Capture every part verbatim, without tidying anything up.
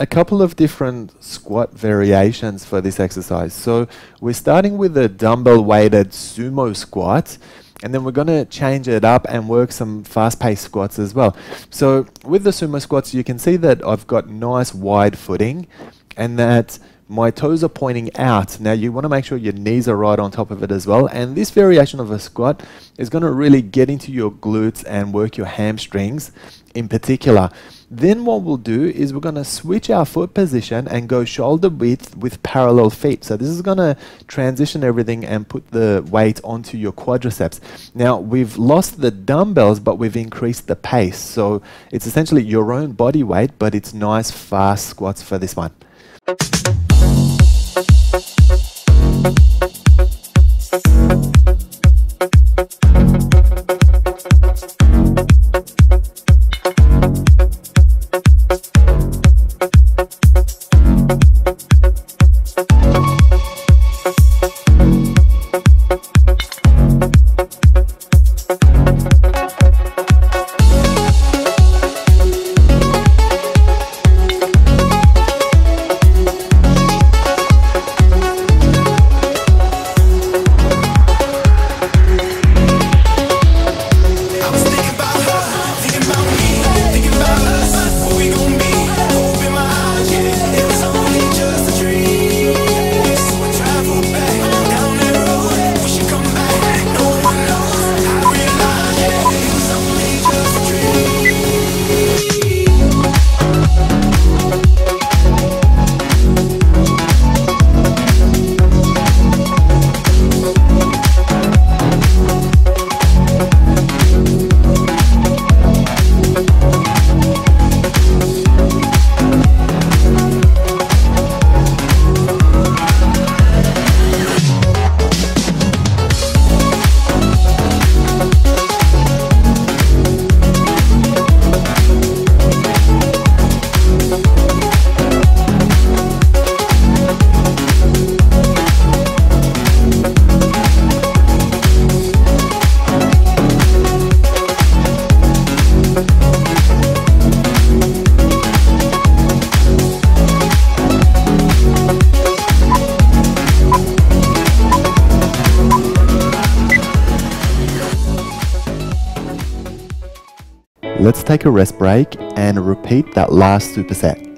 a couple of different squat variations for this exercise. So we're starting with a dumbbell weighted sumo squat, and then we're going to change it up and work some fast-paced squats as well. So with the sumo squats, you can see that I've got nice wide footing and that my toes are pointing out. Now you want to make sure your knees are right on top of it as well. And this variation of a squat is going to really get into your glutes and work your hamstrings in particular. Then what we'll do is we're going to switch our foot position and go shoulder width with parallel feet. So this is going to transition everything and put the weight onto your quadriceps. Now we've lost the dumbbells, but we've increased the pace. So it's essentially your own body weight, but it's nice fast squats for this one. Let's take a rest break and repeat that last superset.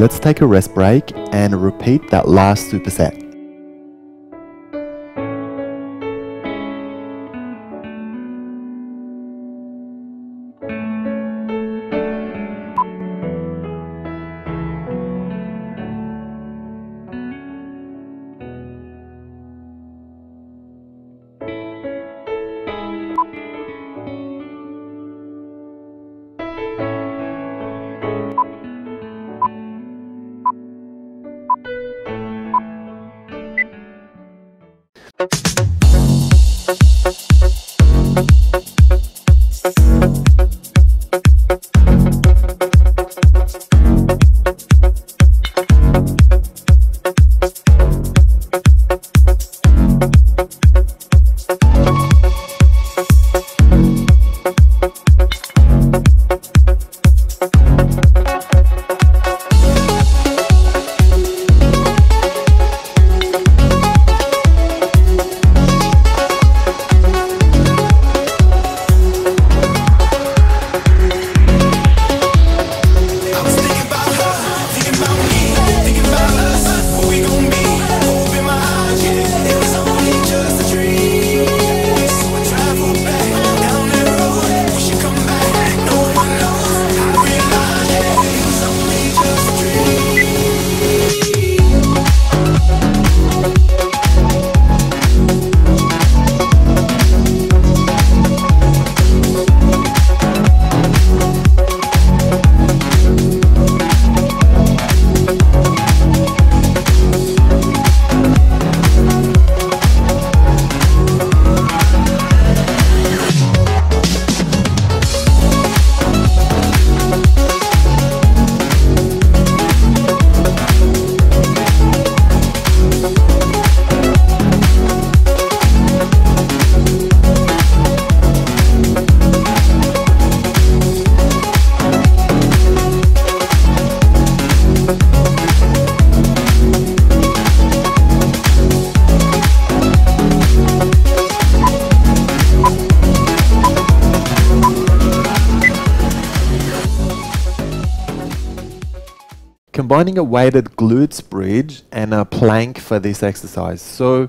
Let's take a rest break and repeat that last superset. Combining a weighted glutes bridge and a plank for this exercise. So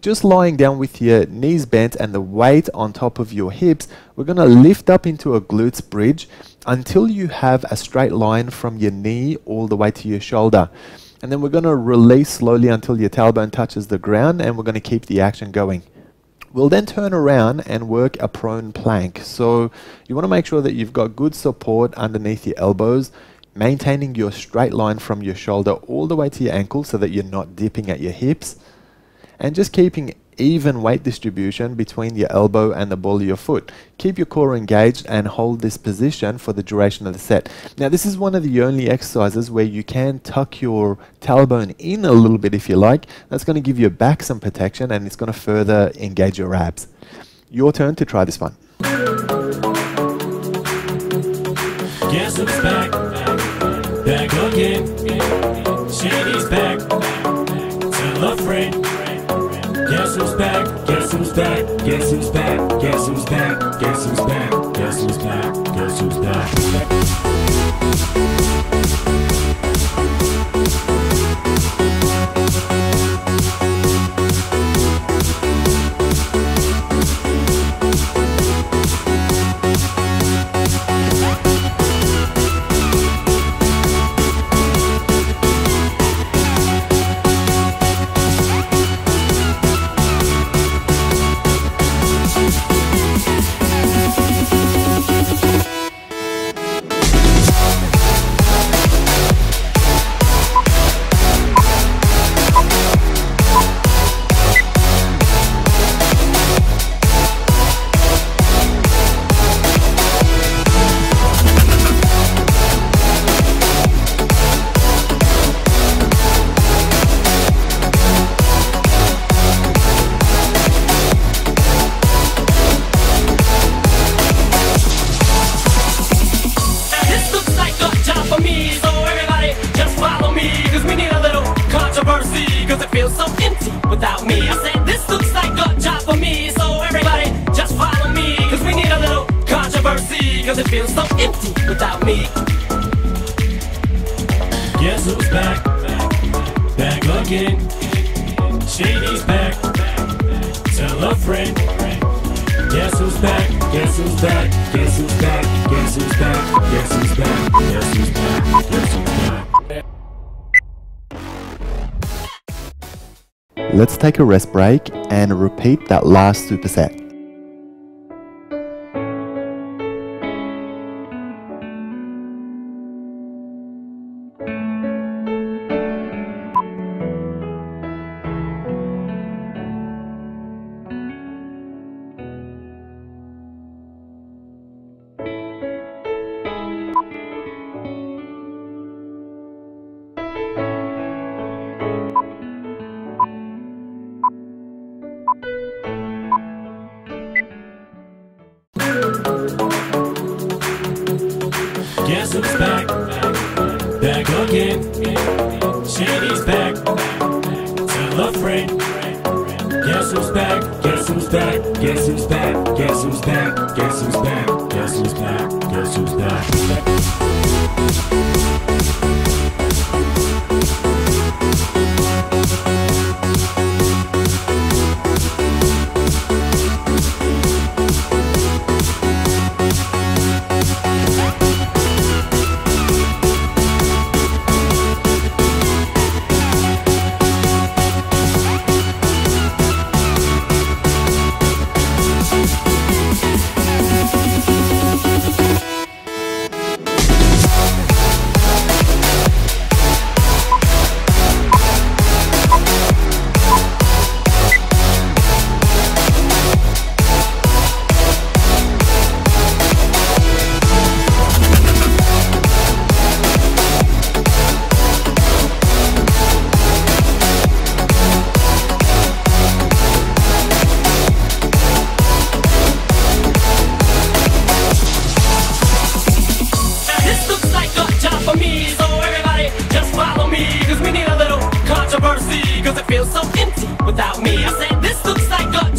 just lying down with your knees bent and the weight on top of your hips, we're going to lift up into a glutes bridge until you have a straight line from your knee all the way to your shoulder. And then we're going to release slowly until your tailbone touches the ground, and we're going to keep the action going. We'll then turn around and work a prone plank. So you want to make sure that you've got good support underneath your elbows, maintaining your straight line from your shoulder all the way to your ankle so that you're not dipping at your hips, and just keeping even weight distribution between your elbow and the ball of your foot. Keep your core engaged and hold this position for the duration of the set. Now, this is one of the only exercises where you can tuck your tailbone in a little bit if you like. That's going to give your back some protection, and it's going to further engage your abs. Your turn to try this one. Guess it's back. Back again, Shady's back, tell a friend, guess who's back, guess who's back, guess who's back, guess who's back, guess who's back, guess who's back, guess who's back, guess who's back. Guess Sizzle's back, back again. Shady's back, tell a friend. Guess who's back, guess who's back, guess who's back, guess who's back, guess who's back, guess who's back, guess who's back. Let's take a rest break and repeat that last superset. Guess who's back, back again. Shady's back, tell a friend. Guess who's back, guess who's back, guess who's back, guess who's back, guess who's back, guess who's back, guess who's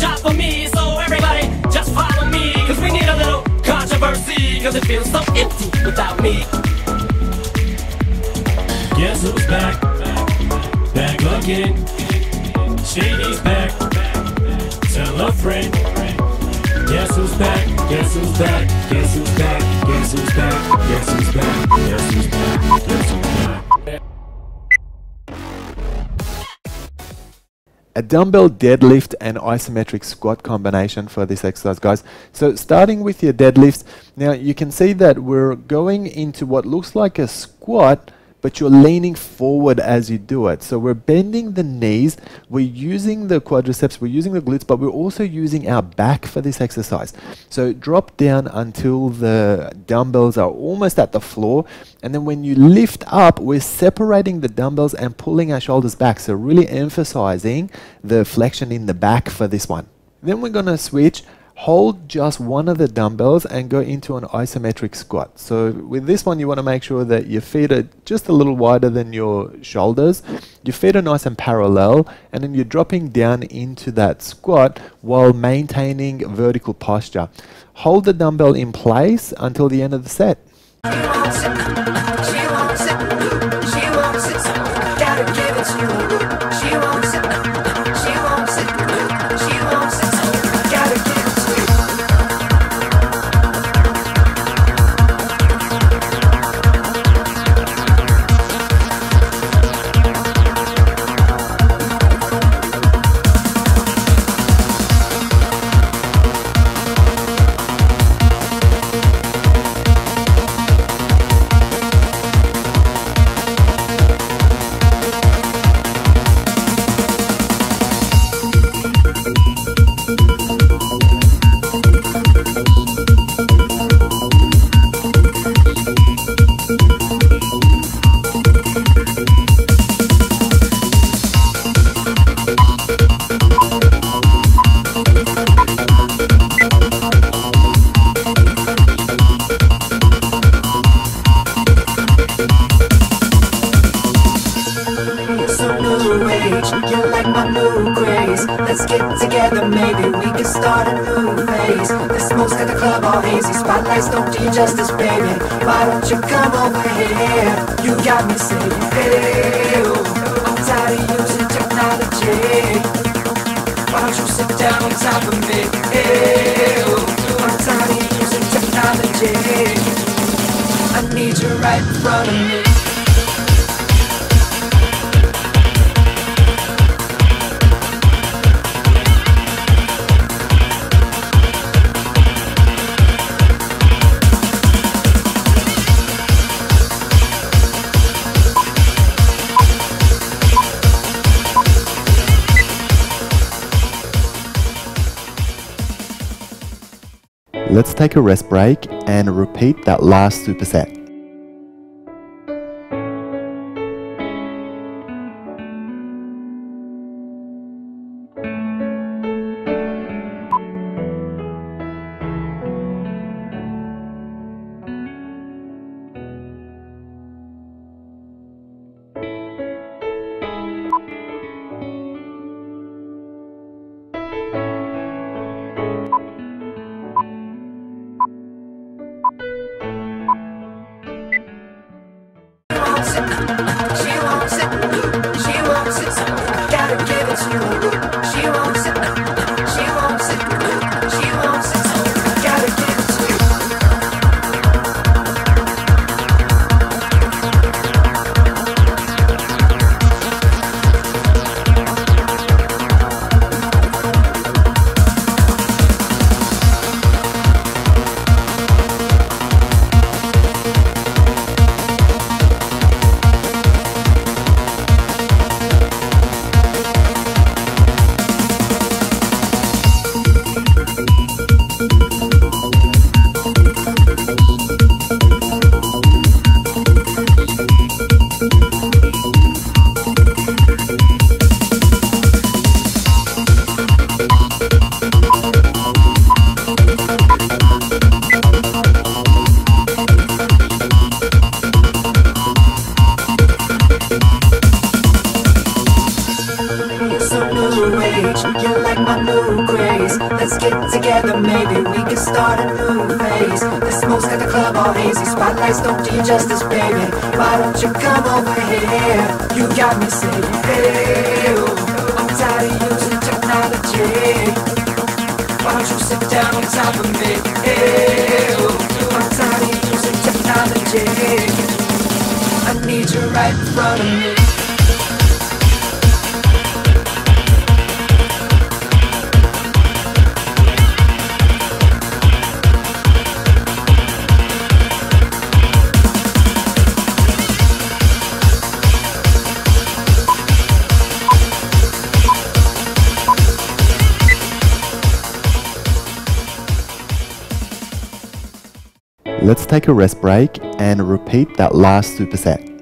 back, guess who's back. Cause it feels so empty without me. Guess who's back, back again. Shady's back, tell a friend. Guess who's back, guess who's back, guess who's back, guess who's back, guess who's back, guess who's back, guess who's back. A dumbbell deadlift and isometric squat combination for this exercise, guys. So starting with your deadlifts, now you can see that we're going into what looks like a squat, but you're leaning forward as you do it. So we're bending the knees, we're using the quadriceps, we're using the glutes, but we're also using our back for this exercise. So drop down until the dumbbells are almost at the floor, and then when you lift up, we're separating the dumbbells and pulling our shoulders back. So really emphasizing the flexion in the back for this one. Then we're gonna switch, hold just one of the dumbbells and go into an isometric squat. So with this one, you want to make sure that your feet are just a little wider than your shoulders, your feet are nice and parallel, and then you're dropping down into that squat while maintaining vertical posture. Hold the dumbbell in place until the end of the set. Let's get together, maybe we can start a new phase. The smoke's got the club all hazy, spotlights don't do you justice, baby. Why don't you come over here? You got me saying, hey, I'm tired of using technology. Why don't you sit down on top of me? Hey, I'm tired of using technology. I need you right in front of me. Let's take a rest break and repeat that last superset. Let's take a rest break and repeat that last superset.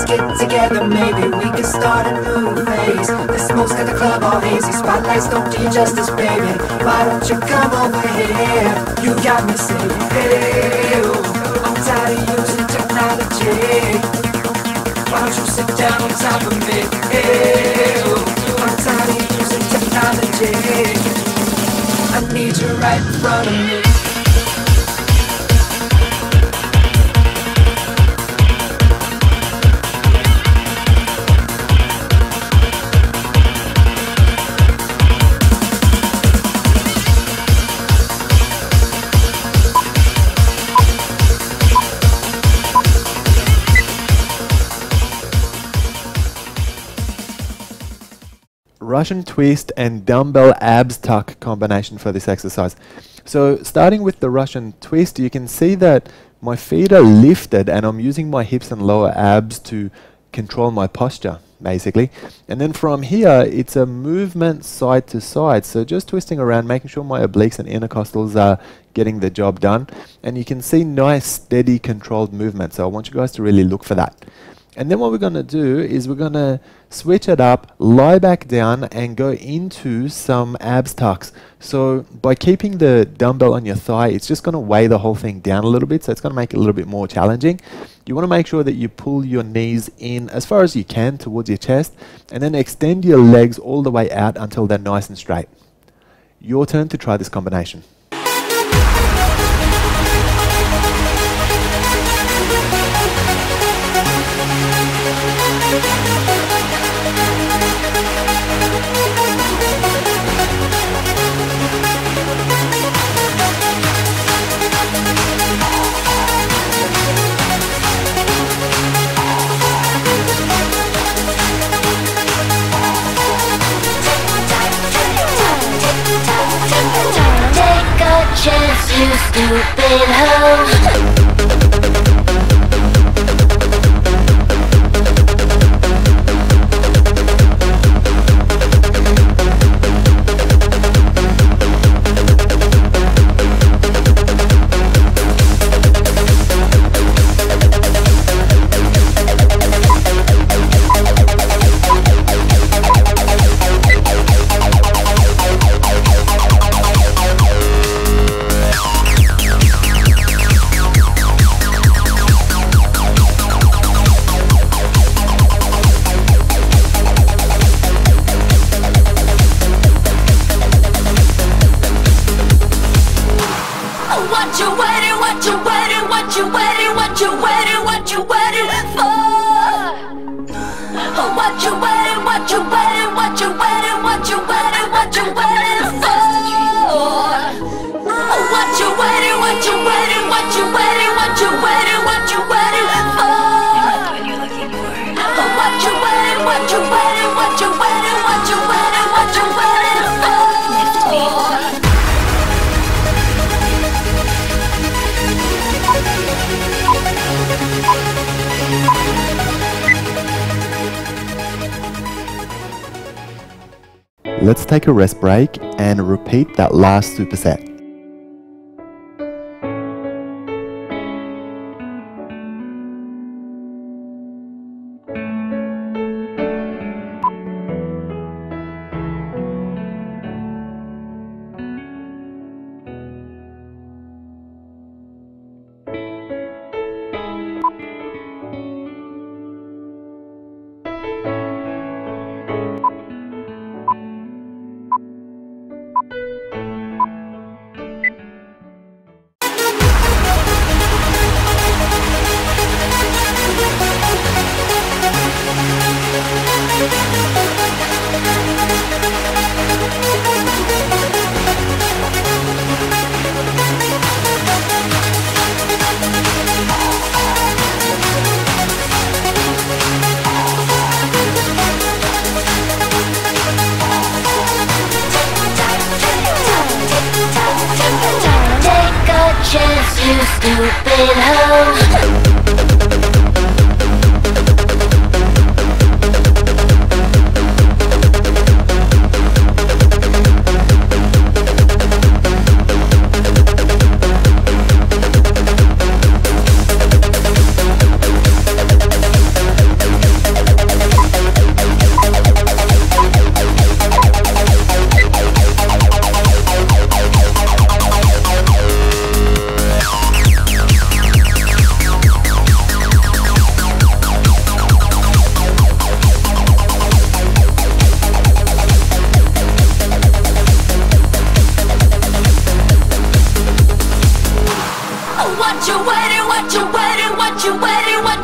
let's get together. Maybe we can start a new phase. The smoke's got the club all hazy. Spotlights don't do you justice, baby. Why don't you come over here? You got me saying, hey, I'm tired of using technology. Why don't you sit down on top of me? Hey, I'm tired of using technology. I need you right in front of me. Russian twist and dumbbell abs tuck combination for this exercise. So starting with the Russian twist, you can see that my feet are lifted and I'm using my hips and lower abs to control my posture basically. And then from here it's a movement side to side, so just twisting around, making sure my obliques and intercostals are getting the job done, and you can see nice steady controlled movement. So I want you guys to really look for that. And then what we're going to do is we're going to switch it up, lie back down and go into some abs tucks. So by keeping the dumbbell on your thigh, it's just going to weigh the whole thing down a little bit, so it's going to make it a little bit more challenging. You want to make sure that you pull your knees in as far as you can towards your chest, and then extend your legs all the way out until they're nice and straight. Your turn to try this combination. Stupid hoe. Let's take a rest break and repeat that last superset.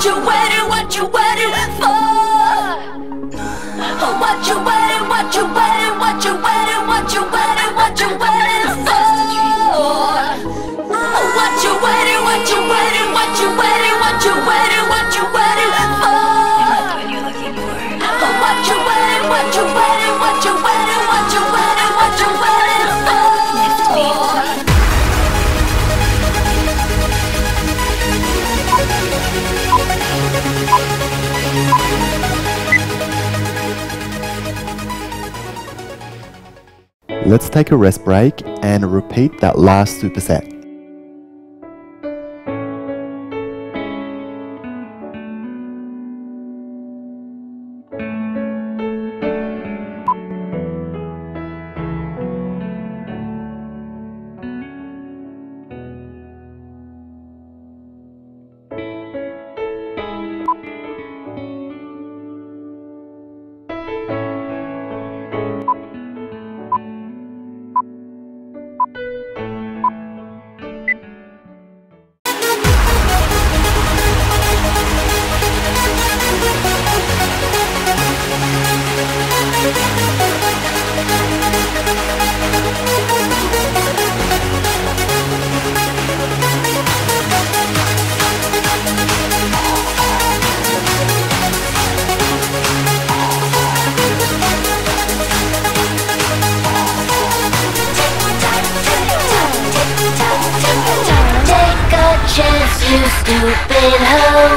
you waiting, what you waiting for? Oh, what you waiting, what you waiting, what you waiting, what you waiting, what you waiting for? Oh, what you waiting, what you waiting, what you waiting, what you waiting, what you waiting for? Oh, what you waiting, what you waiting, what you waiting, what you waiting, what you waiting for? Let's take a rest break and repeat that last superset. Stupid hoe.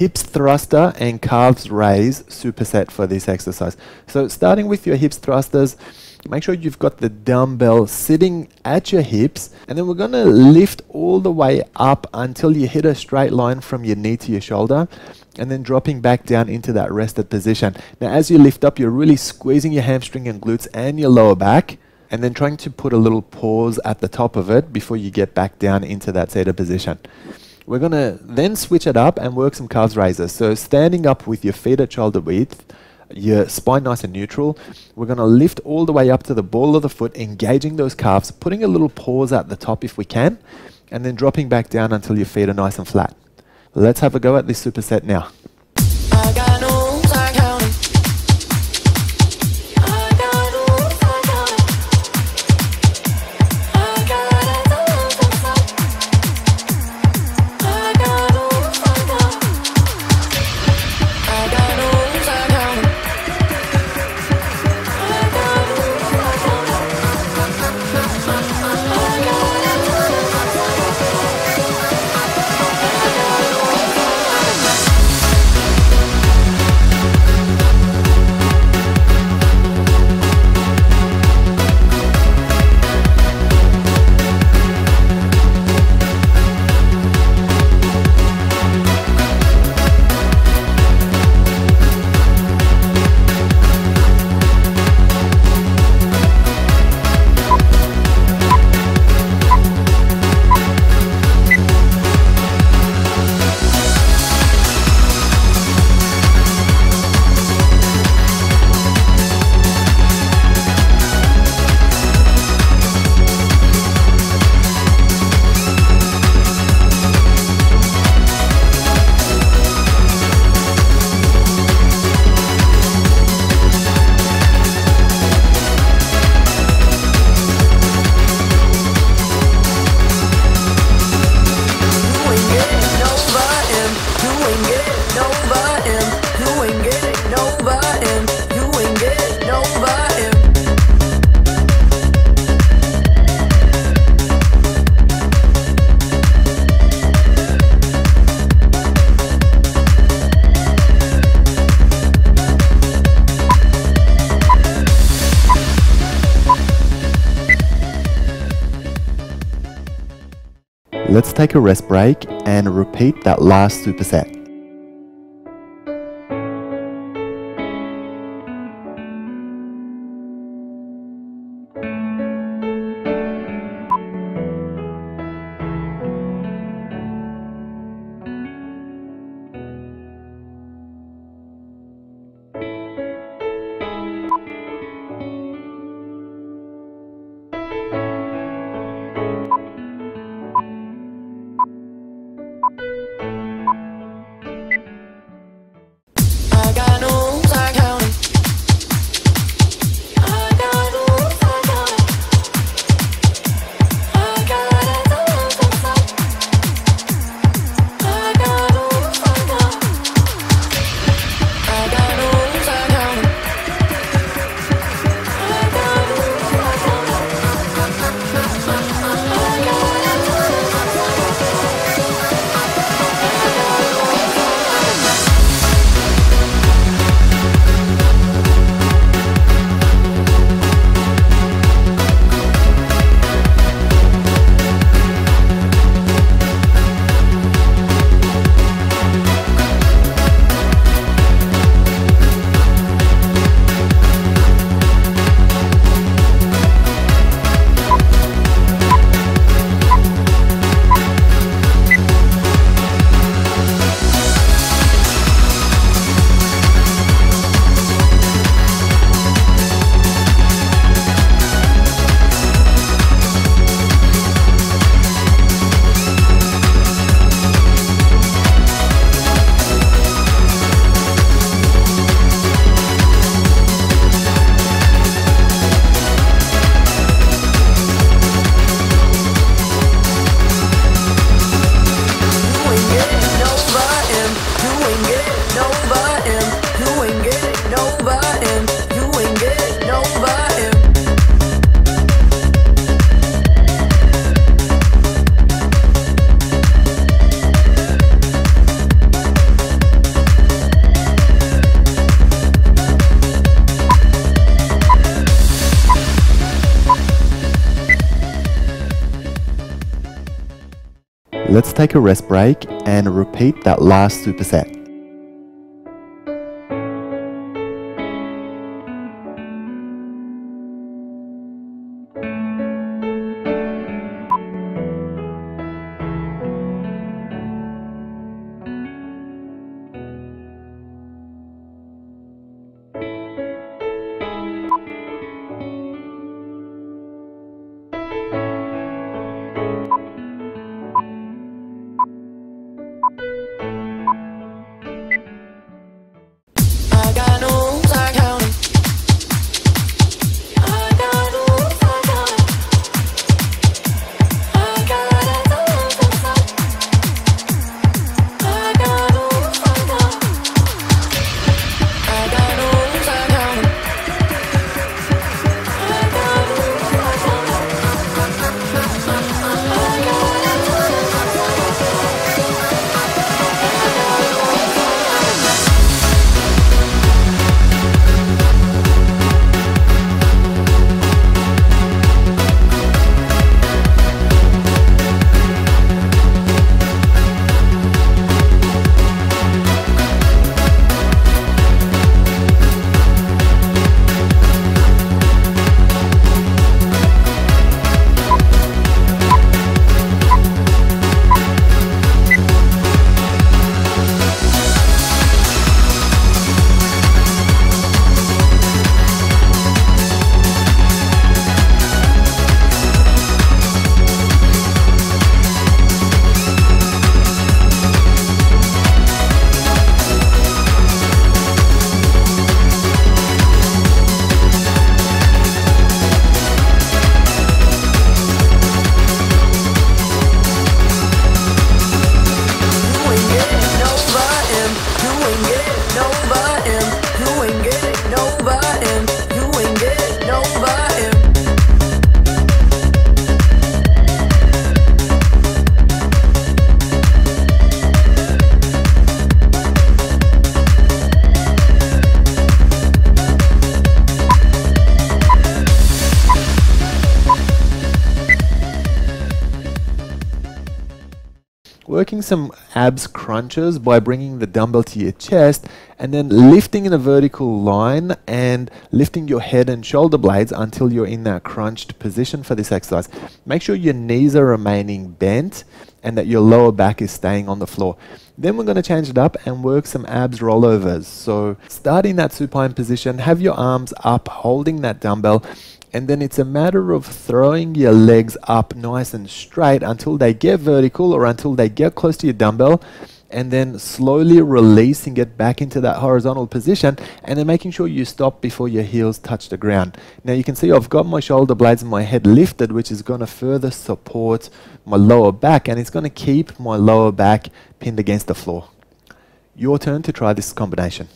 Hips thruster and calves raise superset for this exercise. So starting with your hips thrusters, make sure you've got the dumbbell sitting at your hips, and then we're going to lift all the way up until you hit a straight line from your knee to your shoulder, and then dropping back down into that rested position. Now as you lift up, you're really squeezing your hamstring and glutes and your lower back, and then trying to put a little pause at the top of it before you get back down into that seated position. We're going to then switch it up and work some calves raises. So standing up with your feet at shoulder width, your spine nice and neutral, we're going to lift all the way up to the ball of the foot, engaging those calves, putting a little pause at the top if we can, and then dropping back down until your feet are nice and flat. Let's have a go at this superset now. I got no Let's take a rest break and repeat that last superset. Let's take a rest break and repeat that last superset. working some abs crunches by bringing the dumbbell to your chest and then lifting in a vertical line and lifting your head and shoulder blades until you're in that crunched position for this exercise. Make sure your knees are remaining bent and that your lower back is staying on the floor. Then we're going to change it up and work some abs rollovers. So start in that supine position, have your arms up holding that dumbbell, and then it's a matter of throwing your legs up nice and straight until they get vertical or until they get close to your dumbbell, and then slowly releasing it back into that horizontal position, and then making sure you stop before your heels touch the ground. Now you can see I've got my shoulder blades and my head lifted, which is going to further support my lower back, and it's going to keep my lower back pinned against the floor. Your turn to try this combination.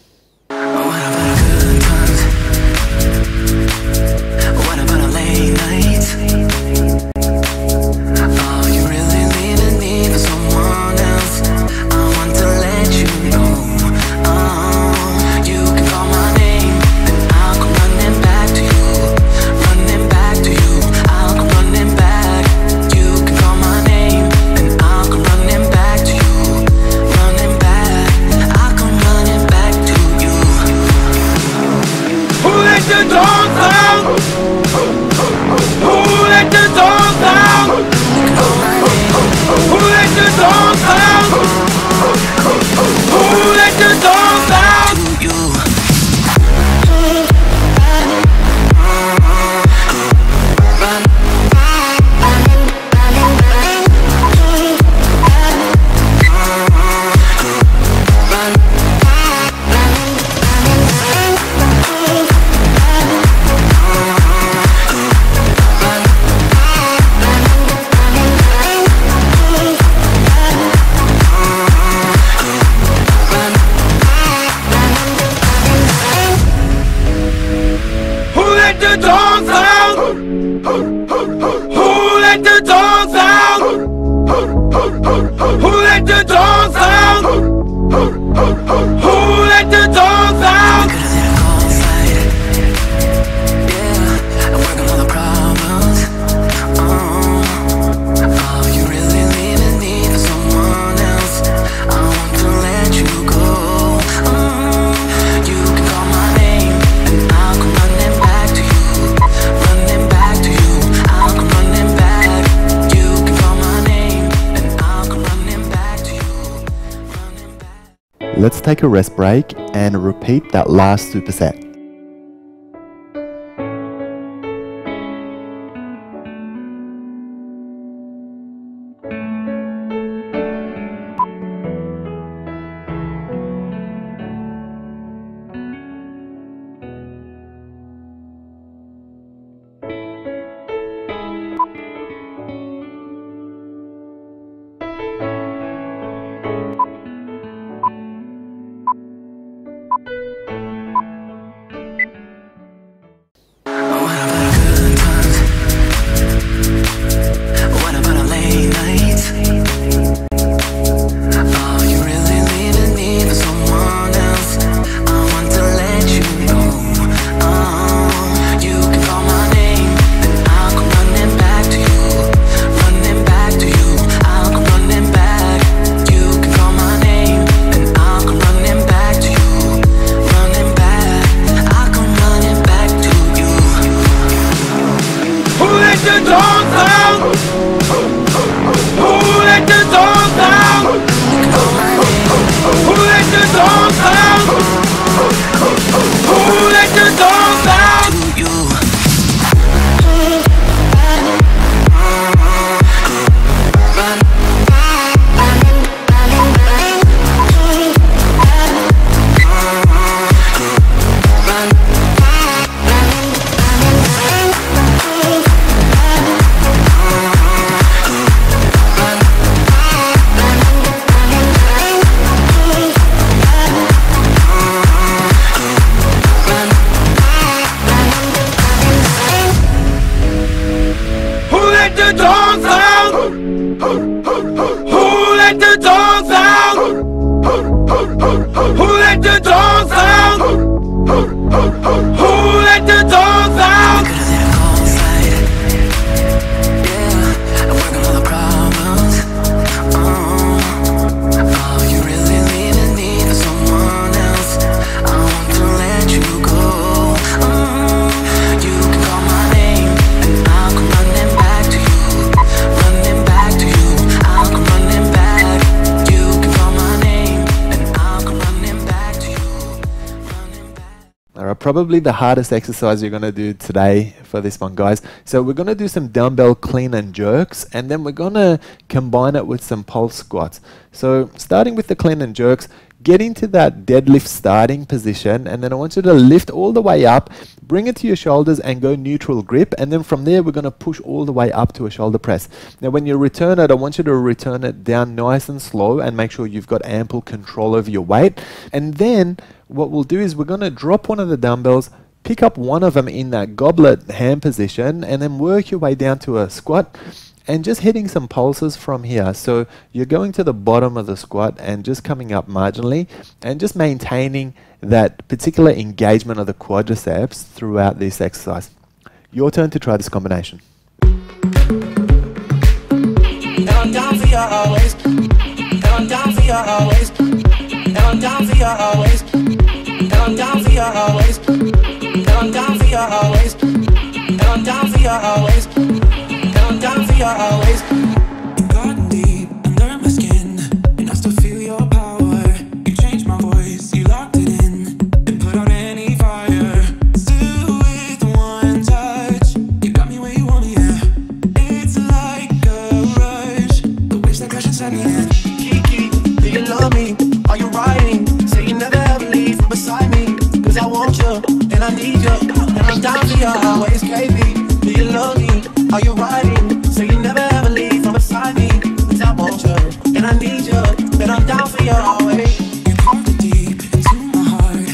Let's take a rest break and repeat that last superset. probably the hardest exercise you're going to do today for this one, guys. So we're going to do some dumbbell clean and jerks, and then we're going to combine it with some pulse squats. So starting with the clean and jerks, get into that deadlift starting position, and then I want you to lift all the way up, bring it to your shoulders and go neutral grip, and then from there we're going to push all the way up to a shoulder press. Now when you return it, I want you to return it down nice and slow and make sure you've got ample control over your weight. And then what we'll do is we're going to drop one of the dumbbells, pick up one of them in that goblet hand position, and then work your way down to a squat. And just hitting some pulses from here. So you're going to the bottom of the squat and just coming up marginally and just maintaining that particular engagement of the quadriceps throughout this exercise. Your turn to try this combination. And I'm down for you always. And I'm down for you always. And I'm down for you always. And I'm down for you always. And I'm down for you always. And I'm down for you always. Down for you always. You've gotten deep under my skin, and I still feel your power. You changed my voice, you locked it in, and put out any fire. Still with one touch, you got me where you want me, yeah. It's like a rush, the waves that crash inside me, yeah. Kiki, do you love me? Are you riding? Say you never ever leave from beside me, cause I want you, and I need you, and I'm down for you always, baby. Do you love me? Are you riding? So you never ever leave from beside me, cause I want you, and I need you, and I'm down for you always. You carved it deep into my heart,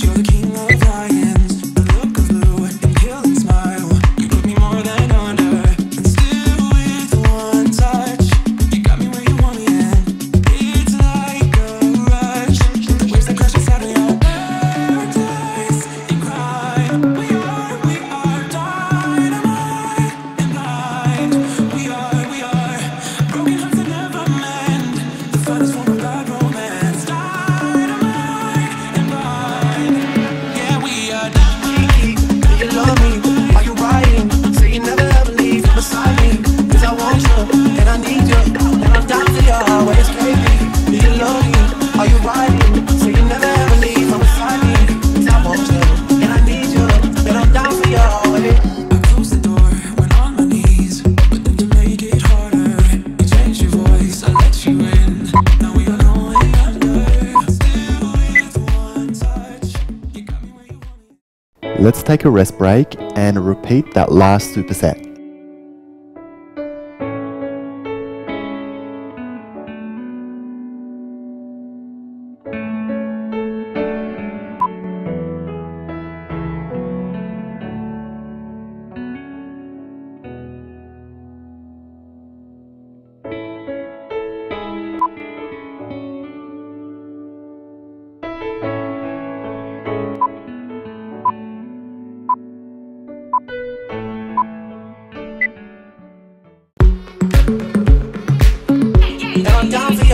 you're the king of lions. The look of blue and killing smile, you put me more than under. And still with one touch, you got me where you want me, and it's like a rush, the waves that crash inside of your paradise. You cry, we are, we are dynamite. We are, we are broken hearts that never mend. The fun is for a bad romance. Dynamite and blind. Yeah, we are dynamite. Do you love me? Are you riding? Say you never ever leave beside me, cause I want you, and I need you, and I'm down for you always, baby. Do you love me? Are you riding? Say you never ever leave beside me, cause I want you, and I need you, and I'm down for you always. I closed the door, went on my knees, but then to make it harder, you changed your voice, I let you in. Now we are going under. Still with one touch, you got me where you want me. Let's take a rest break and repeat that last superset.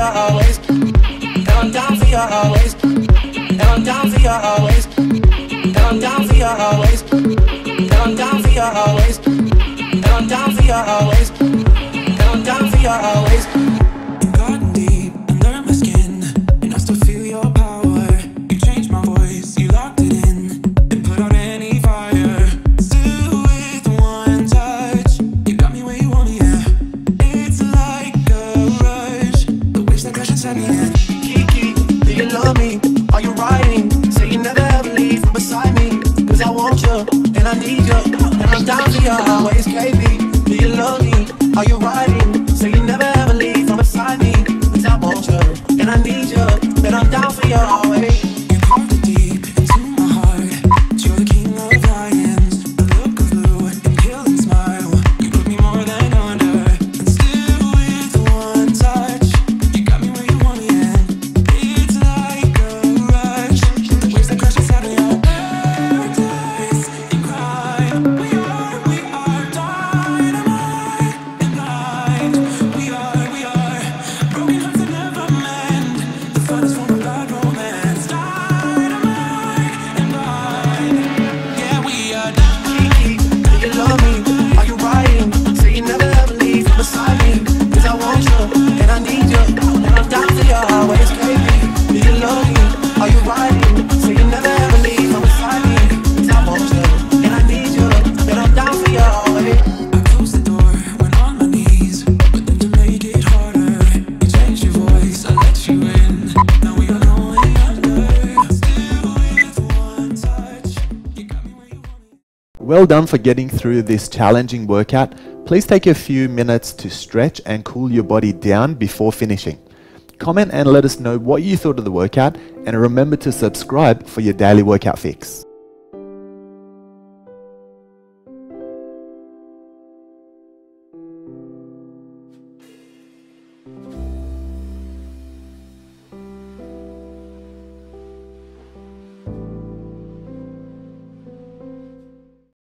Always, and I'm down for you always, and I'm down for you always, and I'm down for you always, and I'm down for you always, and I'm down for you always, and I'm down for you always. You've gotten deep under my skin, and I still feel your power. You changed my voice, you locked it in, and put out any fire. Still with one touch, you got me where you want me, yeah. It's like a rush, the waves that crash inside me, yeah. Kiki, do you love me? Are you riding? Say you never ever leave from beside me, cause I want you, and I need you, and I'm down for you always, baby. Do you love me? Are you riding? Say you never ever leave from beside me, cause I want you, and I need you, and I'm down for you always. You carved it deep into my heart, you're the king of lions. The look of blue and killing smile, you put me more than under. And still with one touch, you got me where you want me, and it's like a rush, the waves that crash inside of your paradise. You cry, we are, we are dynamite and blind. We are, we are broken hearts that never mend. The fun is for a bad romance. Dynamite and blind. Yeah, we are dynamite. Do you love me? Are you riding? Say you never ever leave from beside me, cause I want you, and I need you, and I'm down for you always, baby. Do you love me? Are you riding? Say you never ever leave from beside me, Well done for getting through this challenging workout. Please take a few minutes to stretch and cool your body down before finishing. Comment and let us know what you thought of the workout, and remember to subscribe for your daily workout fix.